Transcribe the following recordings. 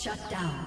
Shut down.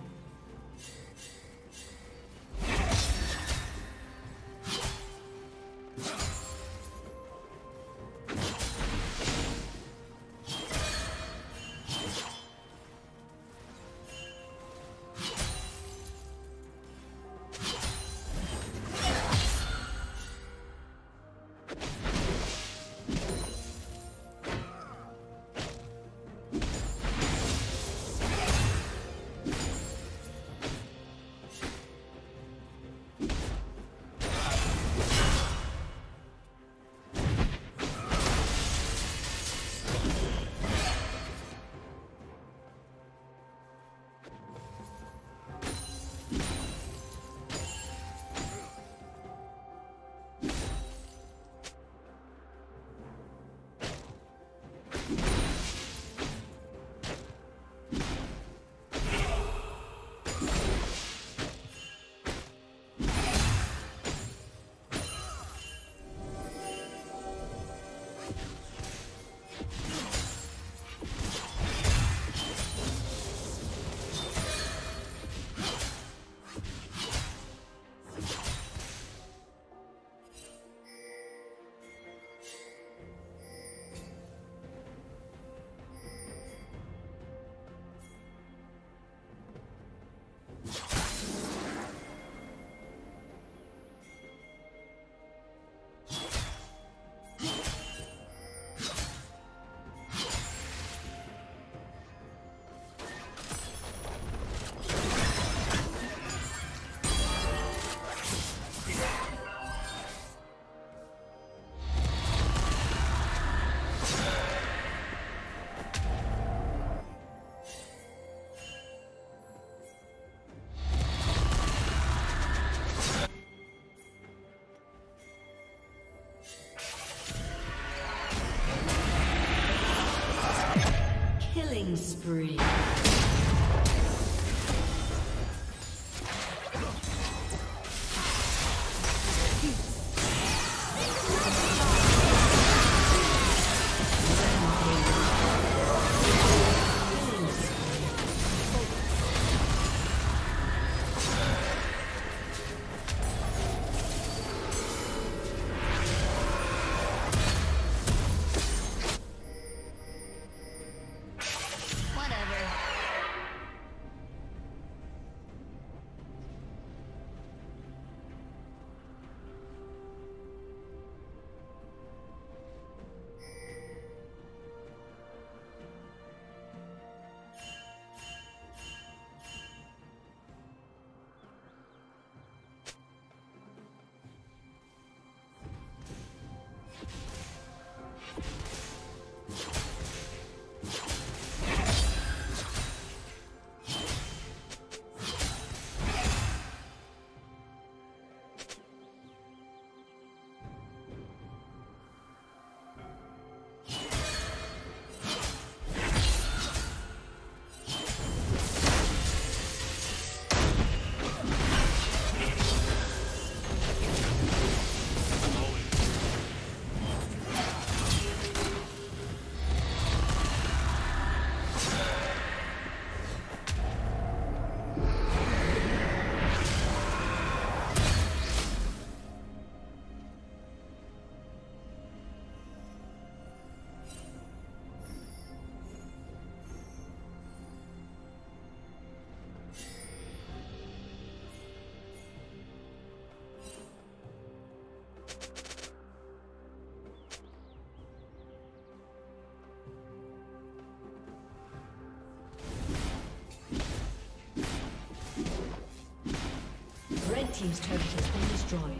Spree. Whatever. team's turret has been destroyed.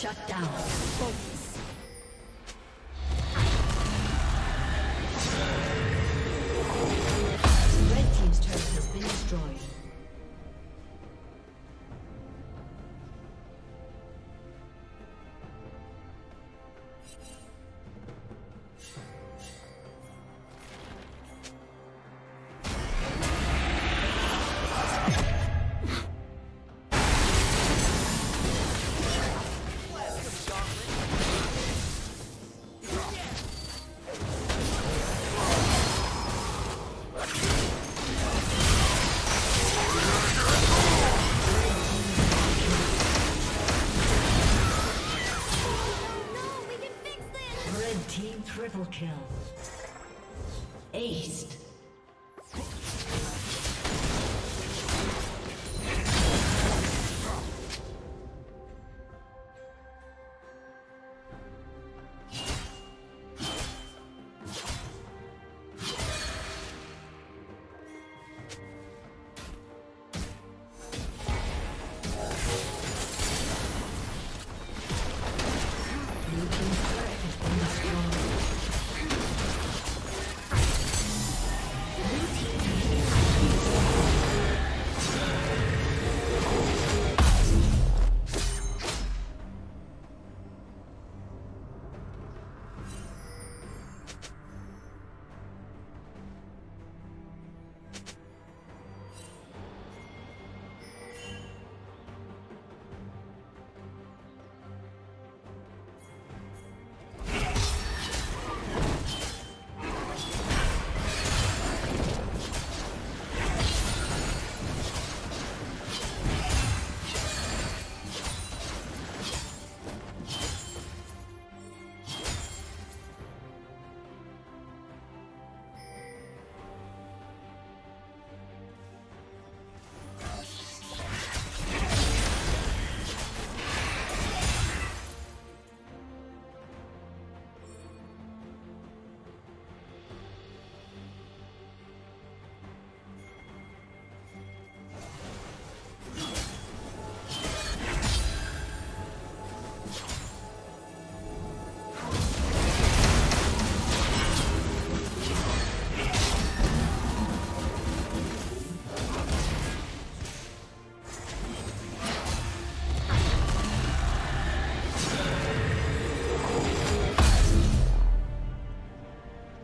Shut down. Focus. Red team's turret has been destroyed. Kill. Aced.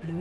Blue